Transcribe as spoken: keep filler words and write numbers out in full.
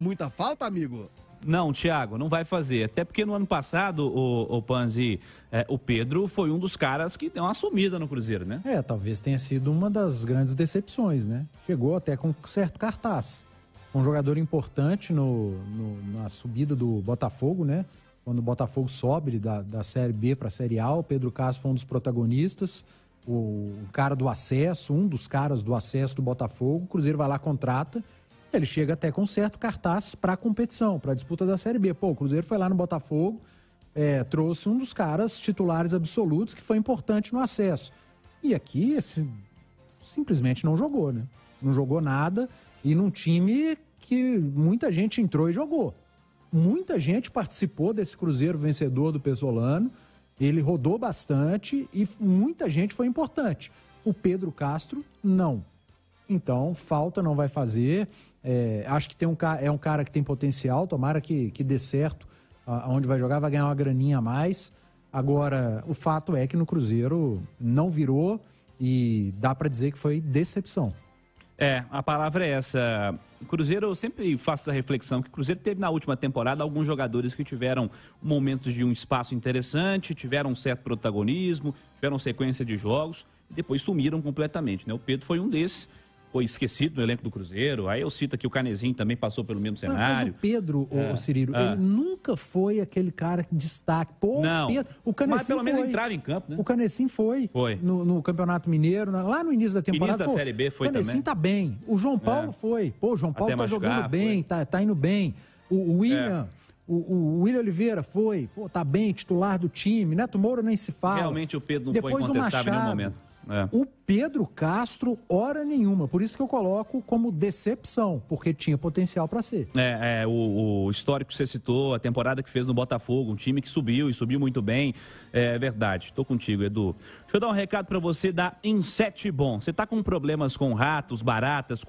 muita falta, amigo? Não, Thiago, não vai fazer. Até porque no ano passado, o, o Panzi, é, o Pedro foi um dos caras que deu uma sumida no Cruzeiro, né? É, talvez tenha sido uma das grandes decepções, né? Chegou até com certo cartaz. Um jogador importante no, no, na subida do Botafogo, né? Quando o Botafogo sobe da, da Série B para a Série A, o Pedro Castro foi um dos protagonistas, o, o cara do acesso, um dos caras do acesso do Botafogo. O Cruzeiro vai lá, contrata. Ele chega até com certo cartaz para a competição, para a disputa da Série B. Pô, o Cruzeiro foi lá no Botafogo, é, trouxe um dos caras titulares absolutos que foi importante no acesso. E aqui, assim, simplesmente não jogou, né? Não jogou nada e num time que muita gente entrou e jogou. Muita gente participou desse Cruzeiro vencedor do Pezzolano, ele rodou bastante e muita gente foi importante. O Pedro Castro, não. Então, falta não vai fazer... É, acho que tem um, é um cara que tem potencial, tomara que, que dê certo aonde vai jogar, vai ganhar uma graninha a mais. Agora, o fato é que no Cruzeiro não virou e dá para dizer que foi decepção. É, a palavra é essa. Cruzeiro, eu sempre faço essa reflexão, que o Cruzeiro teve na última temporada alguns jogadores que tiveram momentos de um espaço interessante, tiveram um certo protagonismo, tiveram sequência de jogos e depois sumiram completamente, né? O Pedro foi um desses. Foi esquecido no elenco do Cruzeiro. Aí eu cito aqui o Canesim, também passou pelo mesmo cenário. Mas o Pedro, é. o Cirilo, ah. ele nunca foi aquele cara que destaque. Pô, não. Pedro, o Canesim mas pelo foi. menos entrava em campo, né? O Canesim foi. Foi. No, no Campeonato Mineiro, lá no início da temporada. Início da pô, Série B foi também. O Canesim também. tá bem. O João Paulo é. foi. Pô, o João Paulo Até tá machucar, jogando bem, tá, tá indo bem. O William... É. O, o William Oliveira foi. Pô, tá bem, titular do time. Né? Tu Moura nem se fala. Realmente o Pedro não Depois foi incontestável em nenhum momento. É. O Pedro Castro, hora nenhuma. Por isso que eu coloco como decepção, porque tinha potencial para ser. É, é o, o histórico que você citou, a temporada que fez no Botafogo, um time que subiu e subiu muito bem. É verdade, tô contigo, Edu. Deixa eu dar um recado para você da Insete Bom. Você tá com problemas com ratos, baratas...